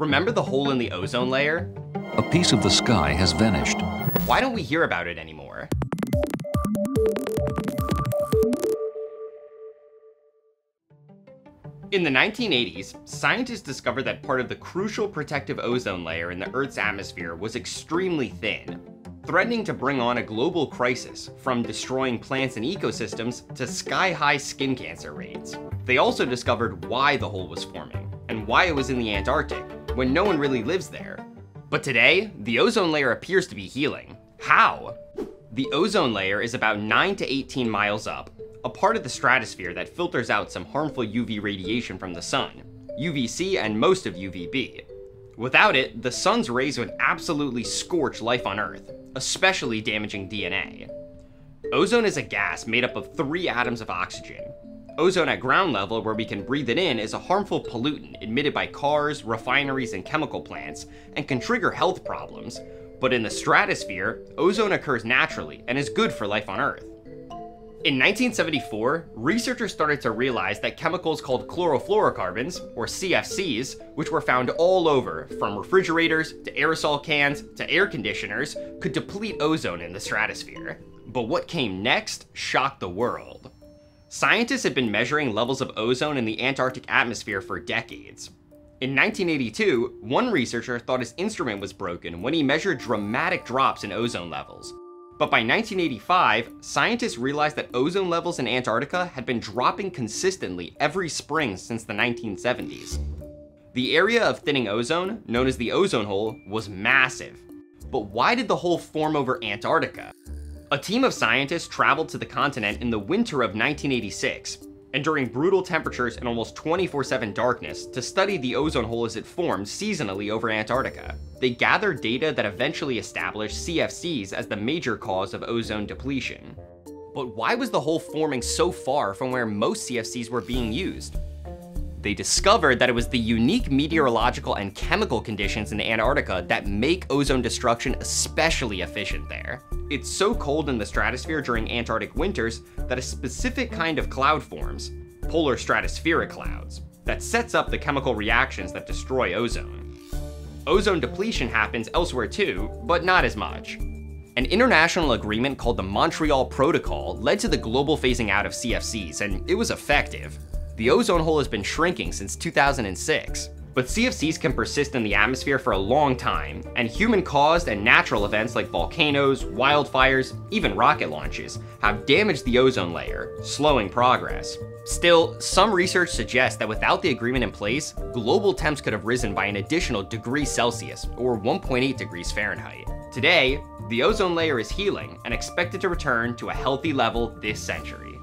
Remember the hole in the ozone layer? A piece of the sky has vanished. Why don't we hear about it anymore? In the 1980s, scientists discovered that part of the crucial protective ozone layer in the Earth's atmosphere was extremely thin, threatening to bring on a global crisis, from destroying plants and ecosystems to sky-high skin cancer rates. They also discovered why the hole was forming, and why it was in the Antarctic, when no one really lives there. But today, the ozone layer appears to be healing. How? The ozone layer is about 9 to 18 miles up, a part of the stratosphere that filters out some harmful UV radiation from the sun, UVC and most of UVB. Without it, the sun's rays would absolutely scorch life on Earth, especially damaging DNA. Ozone is a gas made up of 3 atoms of oxygen. Ozone at ground level, where we can breathe it in, is a harmful pollutant emitted by cars, refineries, and chemical plants, and can trigger health problems. But in the stratosphere, ozone occurs naturally and is good for life on Earth. In 1974, researchers started to realize that chemicals called chlorofluorocarbons, or CFCs, which were found all over, from refrigerators to aerosol cans to air conditioners, could deplete ozone in the stratosphere. But what came next shocked the world. Scientists had been measuring levels of ozone in the Antarctic atmosphere for decades. In 1982, one researcher thought his instrument was broken when he measured dramatic drops in ozone levels. But by 1985, scientists realized that ozone levels in Antarctica had been dropping consistently every spring since the 1970s. The area of thinning ozone, known as the ozone hole, was massive. But why did the hole form over Antarctica? A team of scientists traveled to the continent in the winter of 1986, and during brutal temperatures and almost 24/7 darkness, to study the ozone hole as it formed seasonally over Antarctica. They gathered data that eventually established CFCs as the major cause of ozone depletion. But why was the hole forming so far from where most CFCs were being used? They discovered that it was the unique meteorological and chemical conditions in Antarctica that make ozone destruction especially efficient there. It's so cold in the stratosphere during Antarctic winters that a specific kind of cloud forms, polar stratospheric clouds, that sets up the chemical reactions that destroy ozone. Ozone depletion happens elsewhere too, but not as much. An international agreement called the Montreal Protocol led to the global phasing out of CFCs, and it was effective. The ozone hole has been shrinking since 2006, but CFCs can persist in the atmosphere for a long time, and human-caused and natural events like volcanoes, wildfires, even rocket launches have damaged the ozone layer, slowing progress. Still, some research suggests that without the agreement in place, global temps could have risen by an additional degree Celsius, or 1.8 degrees Fahrenheit. Today, the ozone layer is healing and expected to return to a healthy level this century.